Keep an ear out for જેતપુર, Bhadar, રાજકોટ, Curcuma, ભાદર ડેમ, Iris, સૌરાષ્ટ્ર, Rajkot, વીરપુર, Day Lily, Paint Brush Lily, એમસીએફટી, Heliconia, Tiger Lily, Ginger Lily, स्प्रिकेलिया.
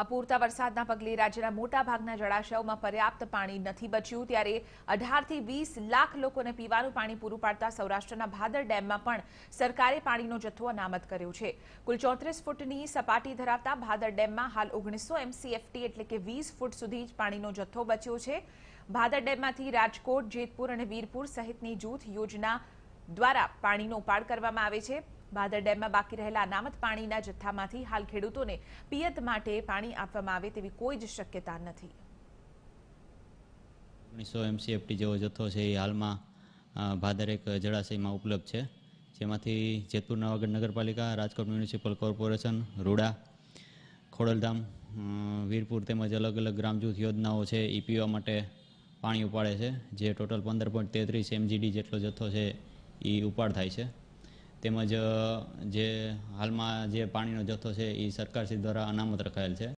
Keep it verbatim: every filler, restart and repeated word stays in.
અપૂરતા વરસાદના પગલે રાજ્યના મોટા ભાગના જળાશયોમાં પર્યાપ્ત પાણી નથી બચ્યું ત્યારે અઢાર થી વીસ લાખ લોકોને પીવાનું પાણી પૂરું પાડતા સૌરાષ્ટ્રના ભાદર ડેમમાં પણ સરકારે પાણીનો જથ્થો અનામત કર્યો છે। કુલ ચોત્રીસ ફૂટની સપાટી ધરાવતા ભાદર ડેમમાં હાલ ઓગણીસો એમસીએફટી એટલે કે વીસ ફૂટ સુધી જ પાણીનો જથ્થો બચ્યો છે। ભાદર ડેમમાંથી રાજકોટ, જેતપુર અને વીરપુર સહિતની જૂથ યોજના દ્વારા પાણીનો ઉપાડ કરવામાં આવે છે। भादर डेम में बाकी रहेला अनामत पाणीना जथ्थामांथी हाल खेडूतों ने पियत माटे पाणी आपवामां आवे तेवी कोई ज शक्यता नथी। ओगनीसो एमसीएफटी जेवो जथ्थो छे ए हालमां भादर एक जळाशयमां उपलब्ध छे, जेमांथी जेतपुर नवागढ़ नगरपालिका, राजकोट म्युनिसिपल कोर्पोरेशन, रूड़ा, खोडलधाम, वीरपुर तेमज अलग अलग ग्राम जूथ योजनाओ छे ई पीवा माटे पाणी उपाड़े छे, जे टोटल पंदर पॉइंट तेतरीस एमजीडी जेटलो जथ्थो छे ई उपाड़ थाय छे। तेमज जे हालमां जे पाणीनो जथ्थो छे ए सरकार श्री द्वारा अनामत रखायेल छे।